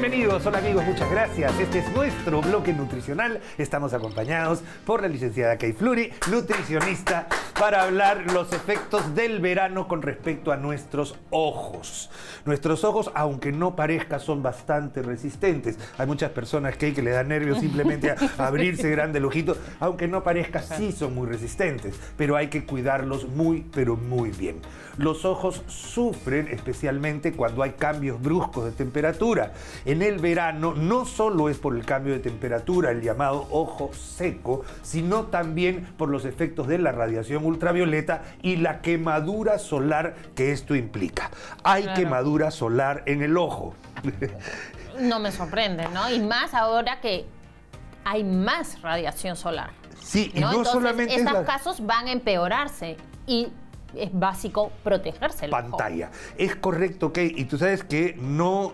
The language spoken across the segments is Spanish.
Bienvenidos, hola amigos, muchas gracias. Este es nuestro bloque nutricional. Estamos acompañados por la licenciada Kay Flury, nutricionista, para hablar los efectos del verano con respecto a nuestros ojos. Nuestros ojos, aunque no parezca, son bastante resistentes. Hay muchas personas, Kay, que le dan nervios simplemente a abrirse grande el ojito. Aunque no parezca, sí son muy resistentes, pero hay que cuidarlos muy, pero muy bien. Los ojos sufren especialmente cuando hay cambios bruscos de temperatura. En el verano no solo es por el cambio de temperatura, el llamado ojo seco, sino también por los efectos de la radiación ultravioleta y la quemadura solar que esto implica. Hay quemadura solar en el ojo. No me sorprende, ¿no? Y más ahora que hay más radiación solar. Sí, y no solamente... Entonces, estos casos van a empeorarse y... es básico protegerse. Pantalla. Es correcto, Kay. Y tú sabes que no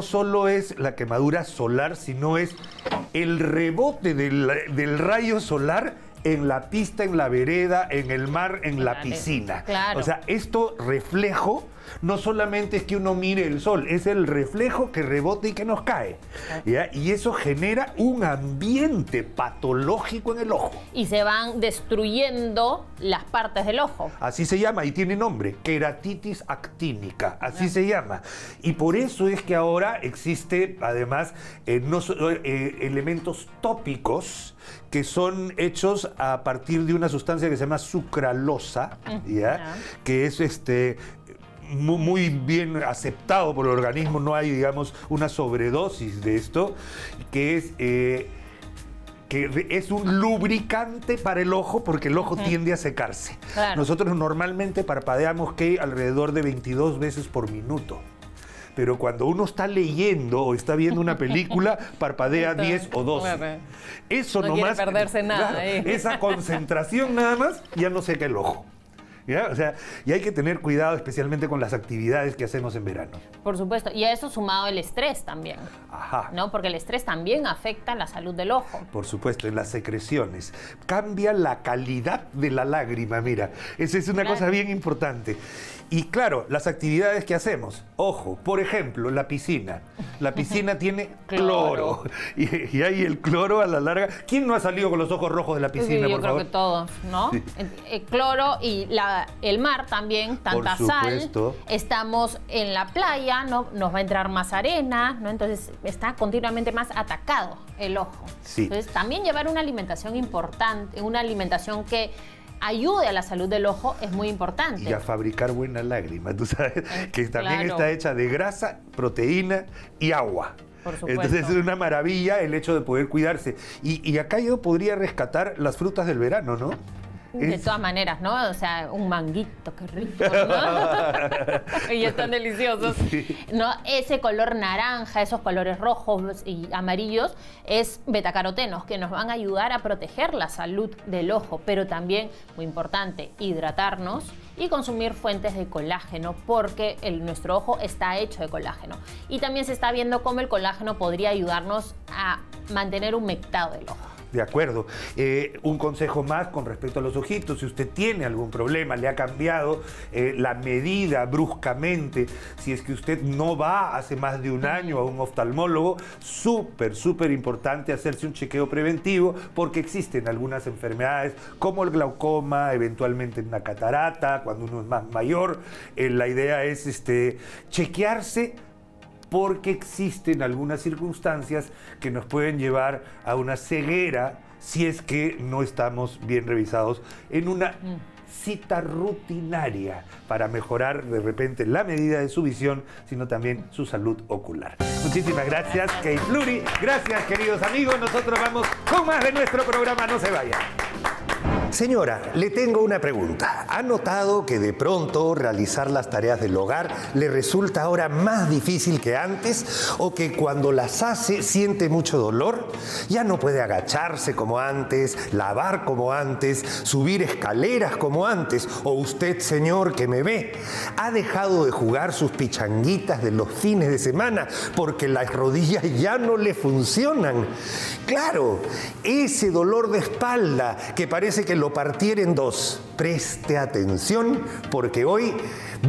solo es la quemadura solar, sino es el rebote del rayo solar en la pista, en la vereda, en el mar, en la piscina. Claro. O sea, esto reflejo no solamente es que uno mire el sol, es el reflejo que rebota y que nos cae. ¿Ya? Y eso genera un ambiente patológico en el ojo. Y se van destruyendo las partes del ojo. Así se llama y tiene nombre, queratitis actínica, así se llama. Y por eso es que ahora existe, además, elementos tópicos que son hechos a partir de una sustancia que se llama sucralosa, ¿ya? Que es muy bien aceptado por el organismo, no hay, digamos, una sobredosis de esto, que es un lubricante para el ojo porque el ojo tiende a secarse. Claro. Nosotros normalmente parpadeamos, Kay, alrededor de 22 veces por minuto. Pero cuando uno está leyendo o está viendo una película, parpadea 10 o 12. Eso no quiere perderse nada. Claro, esa concentración nada más ya no seca el ojo. ¿Ya? O sea, y hay que tener cuidado especialmente con las actividades que hacemos en verano. Por supuesto, y a eso sumado el estrés también. Ajá. ¿No? Porque el estrés también afecta la salud del ojo. Por supuesto, en las secreciones. Cambia la calidad de la lágrima, mira. Esa es una cosa bien importante. Y claro, las actividades que hacemos. Ojo, por ejemplo, la piscina. La piscina tiene cloro. Y ahí el cloro a la larga. ¿Quién no ha salido con los ojos rojos de la piscina, por favor? Yo creo que todos, ¿no? Sí. El cloro y el mar también, tanta sal. Estamos en la playa, ¿no? Nos va a entrar más arena, ¿no? Entonces está continuamente más atacado el ojo. Sí. Entonces también llevar una alimentación importante, una alimentación que ayude a la salud del ojo es muy importante. Y a fabricar buena lágrima, tú sabes, que también está hecha de grasa, proteína y agua. Por supuesto. Entonces es una maravilla el hecho de poder cuidarse. Y acá yo podría rescatar las frutas del verano, ¿no? De todas maneras, ¿no? O sea, un manguito, qué rico, ¿no? Y están deliciosos, ¿no? Ese color naranja, esos colores rojos y amarillos, es betacarotenos que nos van a ayudar a proteger la salud del ojo, pero también, muy importante, hidratarnos y consumir fuentes de colágeno, porque nuestro ojo está hecho de colágeno. Y también se está viendo cómo el colágeno podría ayudarnos a mantener humectado el ojo. De acuerdo. Un consejo más con respecto a los ojitos. Si usted tiene algún problema, le ha cambiado la medida bruscamente, si es que usted no va hace más de un año a un oftalmólogo, súper importante hacerse un chequeo preventivo porque existen algunas enfermedades como el glaucoma, eventualmente una catarata, cuando uno es más mayor. La idea es chequearse, porque existen algunas circunstancias que nos pueden llevar a una ceguera si es que no estamos bien revisados en una cita rutinaria para mejorar de repente la medida de su visión, sino también su salud ocular. Muchísimas gracias, Kay Flury. Gracias, queridos amigos. Nosotros vamos con más de nuestro programa. No se vayan. Señora, le tengo una pregunta. ¿Ha notado que de pronto realizar las tareas del hogar le resulta ahora más difícil que antes? ¿O que cuando las hace siente mucho dolor? ¿Ya no puede agacharse como antes, lavar como antes, subir escaleras como antes? ¿O usted, señor, que me ve, ha dejado de jugar sus pichanguitas de los fines de semana porque las rodillas ya no le funcionan? Claro, ese dolor de espalda que parece que lo partiera en dos. Preste atención porque hoy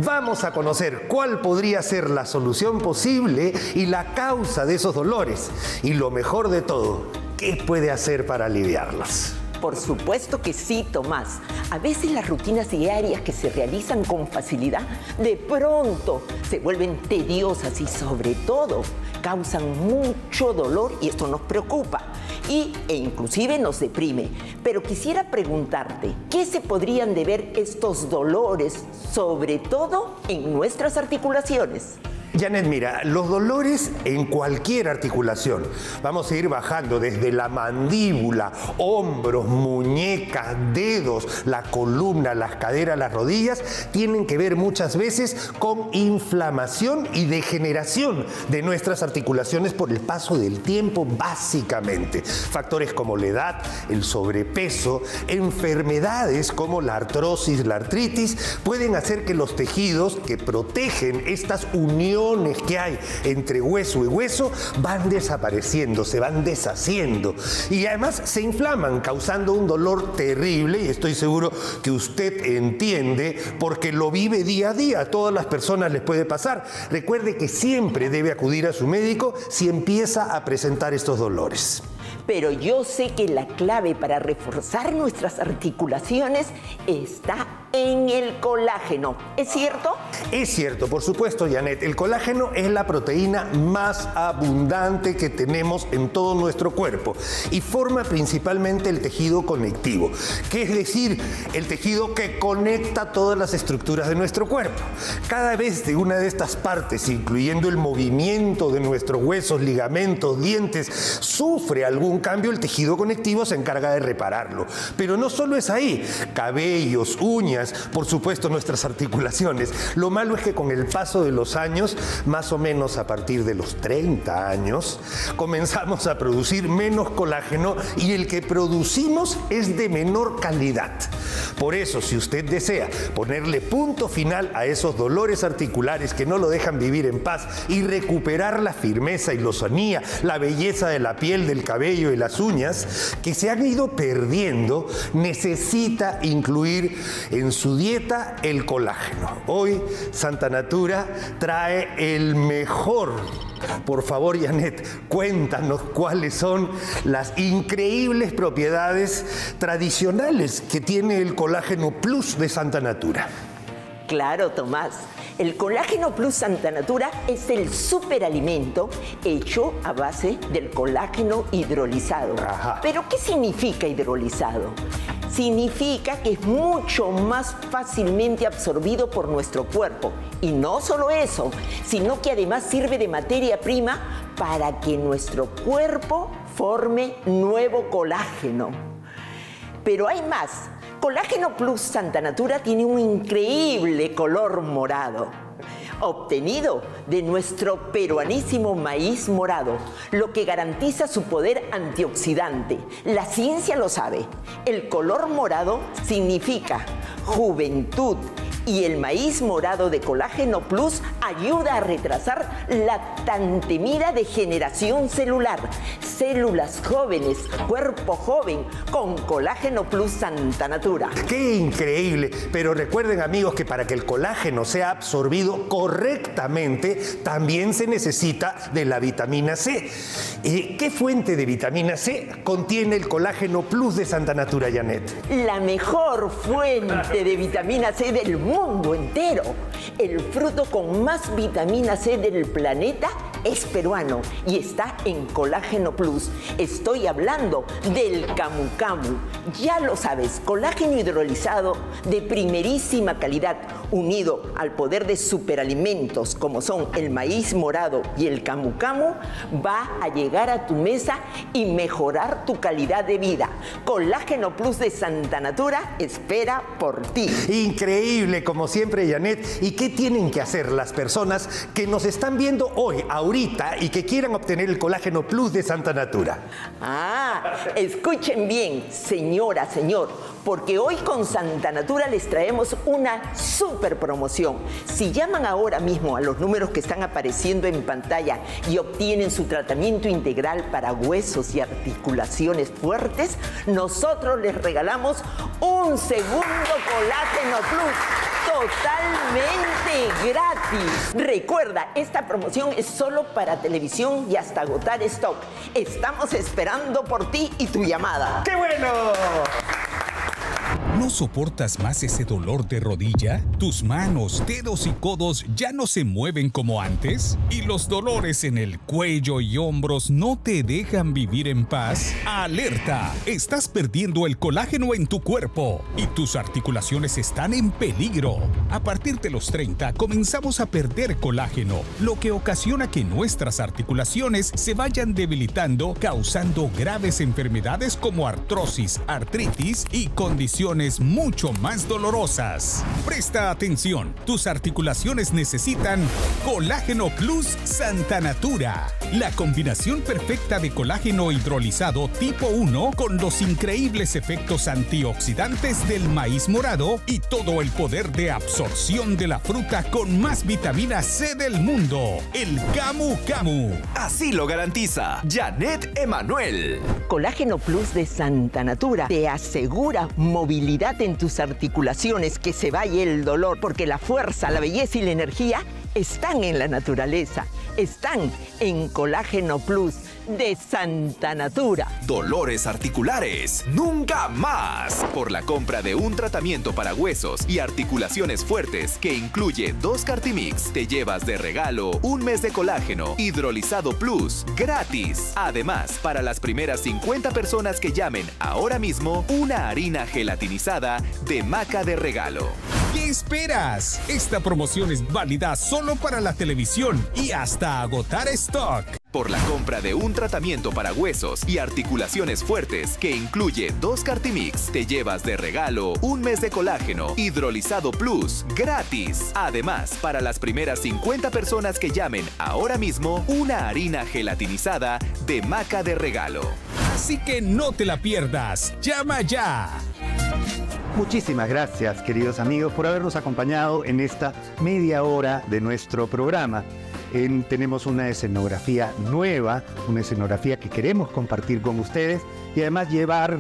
vamos a conocer cuál podría ser la solución posible y la causa de esos dolores. Y lo mejor de todo, ¿qué puede hacer para aliviarlos? Por supuesto que sí, Tomás. A veces las rutinas diarias que se realizan con facilidad, de pronto se vuelven tediosas y sobre todo causan mucho dolor y esto nos preocupa e inclusive nos deprime. Pero quisiera preguntarte, ¿qué se podrían deber estos dolores, sobre todo en nuestras articulaciones? Janet, mira, los dolores en cualquier articulación. Vamos a ir bajando desde la mandíbula, hombros, muñecas, dedos, la columna, las caderas, las rodillas, tienen que ver muchas veces con inflamación y degeneración de nuestras articulaciones por el paso del tiempo, básicamente. Factores como la edad, el sobrepeso, enfermedades como la artrosis, la artritis, pueden hacer que los tejidos que protegen estas uniones que hay entre hueso y hueso van desapareciendo, se van deshaciendo y además se inflaman causando un dolor terrible, y estoy seguro que usted entiende porque lo vive día a día. A todas las personas les puede pasar. Recuerde que siempre debe acudir a su médico si empieza a presentar estos dolores. Pero yo sé que la clave para reforzar nuestras articulaciones está en el colágeno. ¿Es cierto? Es cierto, por supuesto, Janet. El colágeno es la proteína más abundante que tenemos en todo nuestro cuerpo y forma principalmente el tejido conectivo, que es decir, el tejido que conecta todas las estructuras de nuestro cuerpo. Cada vez de una de estas partes, incluyendo el movimiento de nuestros huesos, ligamentos, dientes, sufre algún cambio, el tejido conectivo se encarga de repararlo. Pero no solo es ahí, cabellos, uñas, por supuesto nuestras articulaciones. Lo malo es que con el paso de los años, más o menos a partir de los 30 años, comenzamos a producir menos colágeno y el que producimos es de menor calidad. Por eso, si usted desea ponerle punto final a esos dolores articulares que no lo dejan vivir en paz y recuperar la firmeza y lozanía, la belleza de la piel, del cabello y las uñas que se han ido perdiendo, necesita incluir en su dieta el colágeno. Hoy Santa Natura trae el mejor. Por favor, Janet, cuéntanos cuáles son las increíbles propiedades tradicionales que tiene el Colágeno Plus de Santa Natura. Claro, Tomás. El Colágeno Plus Santa Natura es el superalimento hecho a base del colágeno hidrolizado. Ajá. ¿Pero qué significa hidrolizado? Significa que es mucho más fácilmente absorbido por nuestro cuerpo. Y no solo eso, sino que además sirve de materia prima para que nuestro cuerpo forme nuevo colágeno. Pero hay más. Colágeno Plus Santa Natura tiene un increíble color morado, obtenido de nuestro peruanísimo maíz morado, lo que garantiza su poder antioxidante. La ciencia lo sabe. El color morado significa juventud y el maíz morado de Colágeno Plus ayuda a retrasar la tan temida degeneración celular. Células jóvenes, cuerpo joven, con Colágeno Plus Santa Natura. ¡Qué increíble! Pero recuerden, amigos, que para que el colágeno sea absorbido correctamente, también se necesita de la vitamina C. ¿Qué fuente de vitamina C contiene el Colágeno Plus de Santa Natura, Janet? La mejor fuente de vitamina C del mundo entero. El fruto con más vitamina C del planeta es peruano y está en Colágeno Plus. Estoy hablando del camu camu. Ya lo sabes, colágeno hidrolizado de primerísima calidad, unido al poder de superalimentos como son el maíz morado y el camu camu, va a llegar a tu mesa y mejorar tu calidad de vida. Colágeno Plus de Santa Natura espera por ti. Increíble, como siempre, Janet. ¿Y qué tienen que hacer las personas que nos están viendo hoy, ahorita? ahorita y que quieran obtener el Colágeno Plus de Santa Natura. Ah, escuchen bien, señora, señor, porque hoy con Santa Natura les traemos una super promoción. Si llaman ahora mismo a los números que están apareciendo en pantalla y obtienen su tratamiento integral para huesos y articulaciones fuertes, nosotros les regalamos un segundo Colágeno Plus totalmente gratis. Recuerda, esta promoción es solo para televisión y hasta agotar stock. Estamos esperando por ti y tu llamada. ¡Qué bueno! ¿No soportas más ese dolor de rodilla? ¿Tus manos, dedos y codos ya no se mueven como antes? ¿Y los dolores en el cuello y hombros no te dejan vivir en paz? ¡Alerta! Estás perdiendo el colágeno en tu cuerpo y tus articulaciones están en peligro. A partir de los 30 comenzamos a perder colágeno, lo que ocasiona que nuestras articulaciones se vayan debilitando, causando graves enfermedades como artrosis, artritis y condiciones mucho más dolorosas. Presta atención, tus articulaciones necesitan Colágeno Plus Santa Natura, la combinación perfecta de colágeno hidrolizado tipo 1 con los increíbles efectos antioxidantes del maíz morado y todo el poder de absorción de la fruta con más vitamina C del mundo, el camu camu. Así lo garantiza Janet Emanuel. Colágeno Plus de Santa Natura te asegura movilidad en tus articulaciones, que se vaya el dolor, porque la fuerza, la belleza y la energía están en la naturaleza, están en Colágeno Plus de Santa Natura. Dolores articulares, nunca más. Por la compra de un tratamiento para huesos y articulaciones fuertes que incluye 2 Cartimix, te llevas de regalo un mes de colágeno hidrolizado Plus gratis. Además, para las primeras 50 personas que llamen ahora mismo, una harina gelatinizada de maca de regalo. ¿Qué esperas? Esta promoción es válida solo para la televisión y hasta agotar stock. Por la compra de un tratamiento para huesos y articulaciones fuertes que incluye 2 Cartimix, te llevas de regalo un mes de colágeno hidrolizado Plus gratis. Además, para las primeras 50 personas que llamen ahora mismo, una harina gelatinizada de maca de regalo. Así que no te la pierdas. Llama ya. Muchísimas gracias, queridos amigos, por habernos acompañado en esta media hora de nuestro programa. Tenemos una escenografía nueva, una escenografía que queremos compartir con ustedes y además llevar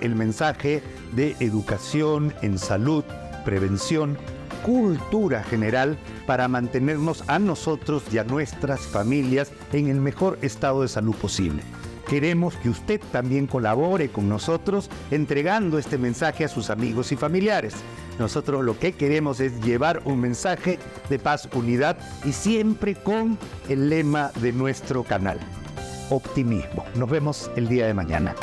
el mensaje de educación en salud, prevención, cultura general para mantenernos a nosotros y a nuestras familias en el mejor estado de salud posible. Queremos que usted también colabore con nosotros entregando este mensaje a sus amigos y familiares. Nosotros lo que queremos es llevar un mensaje de paz, unidad y siempre con el lema de nuestro canal, optimismo. Nos vemos el día de mañana.